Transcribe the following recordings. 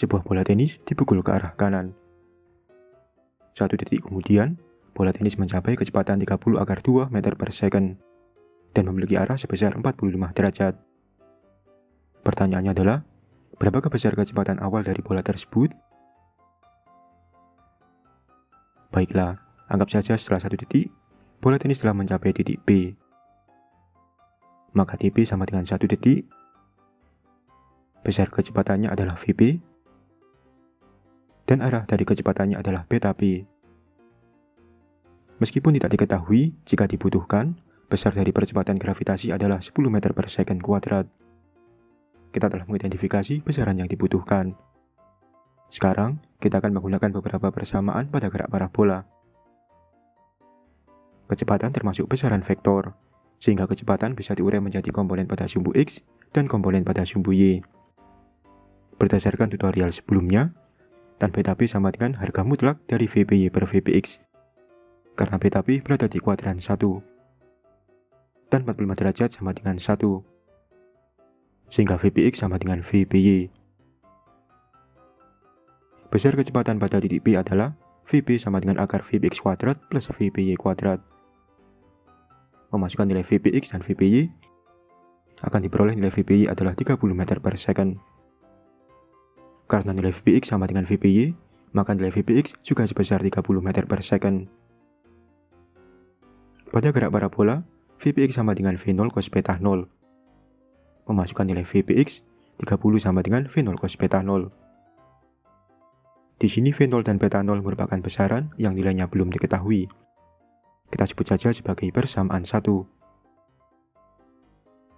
sebuah bola tenis dipukul ke arah kanan. Satu detik kemudian, bola tenis mencapai kecepatan 30 / 2 meter per second dan memiliki arah sebesar 45 derajat. Pertanyaannya adalah, berapakah besar kecepatan awal dari bola tersebut? Baiklah, anggap saja setelah 1 detik, bola tenis telah mencapai titik B. Maka TB sama dengan 1 detik. Besar kecepatannya adalah VB. Dan arah dari kecepatannya adalah beta P. Meskipun tidak diketahui, jika dibutuhkan, besar dari percepatan gravitasi adalah 10 meter per second kuadrat. Kita telah mengidentifikasi besaran yang dibutuhkan. Sekarang, kita akan menggunakan beberapa persamaan pada gerak parabola. Kecepatan termasuk besaran vektor, sehingga kecepatan bisa diurai menjadi komponen pada sumbu X dan komponen pada sumbu Y. Berdasarkan tutorial sebelumnya, tan beta P sama dengan harga mutlak dari VBY per VBX, karena beta P berada di kuadran 1. Tan 45 derajat sama dengan 1, sehingga VBX sama dengan VBY. Besar kecepatan pada titik P adalah VB sama dengan akar VBX kuadrat plus VBY kuadrat. Memasukkan nilai VBX dan VBY, akan diperoleh nilai VBY adalah 30 meter per second. Karena nilai VBX sama dengan VBY, maka nilai VBX juga sebesar 30 meter per second. Pada gerak parabola, VBX sama dengan V0 cos beta 0. Memasukkan nilai VBX, 30 sama dengan V0 cos beta 0. Di sini V0 dan beta 0 merupakan besaran yang nilainya belum diketahui. Kita sebut saja sebagai persamaan 1.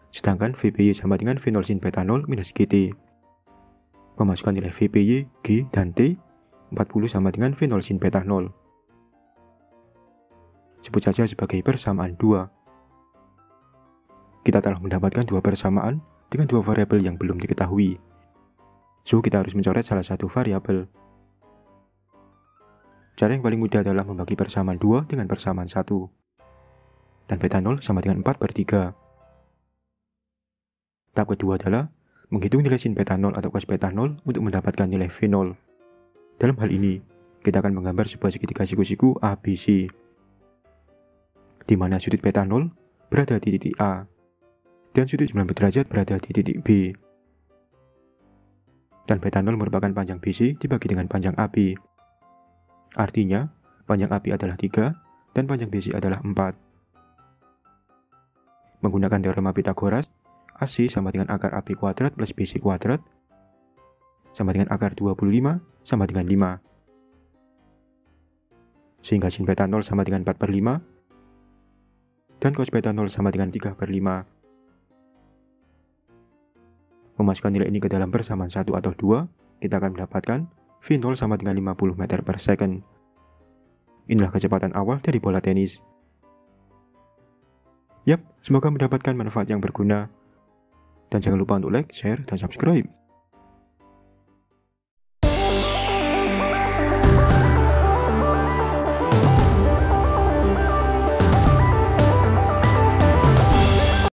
Sedangkan VBY sama dengan V0 sin beta 0 minus GT. Memasukkan nilai VBY, G, dan T, 40 sama dengan V0 sin beta 0. Sebut saja sebagai persamaan 2. Kita telah mendapatkan dua persamaan dengan dua variabel yang belum diketahui. So, kita harus mencoret salah satu variabel. Cara yang paling mudah adalah membagi persamaan 2 dengan persamaan 1. Dan beta 0 sama dengan 4/3. Tahap kedua adalah menghitung nilai sin beta 0 atau cos beta 0 untuk mendapatkan nilai V0. Dalam hal ini, kita akan menggambar sebuah segitiga siku-siku ABC, di mana sudut beta 0 berada di titik A, dan sudut 90 derajat berada di titik B. Dan beta 0 merupakan panjang BC dibagi dengan panjang AB. Artinya, panjang AB adalah 3 dan panjang BC adalah 4. Menggunakan teorema Pythagoras, AC sama dengan akar AB kuadrat plus BC kuadrat sama dengan akar 25 sama dengan 5. Sehingga sin beta 0 sama dengan 4/5 dan cos beta 0 sama dengan 3/5. Memasukkan nilai ini ke dalam persamaan 1 atau 2, kita akan mendapatkan V0 sama dengan 50 meter per second. Inilah kecepatan awal dari bola tenis. Yap, semoga mendapatkan manfaat yang berguna. Dan jangan lupa untuk like, share, dan subscribe.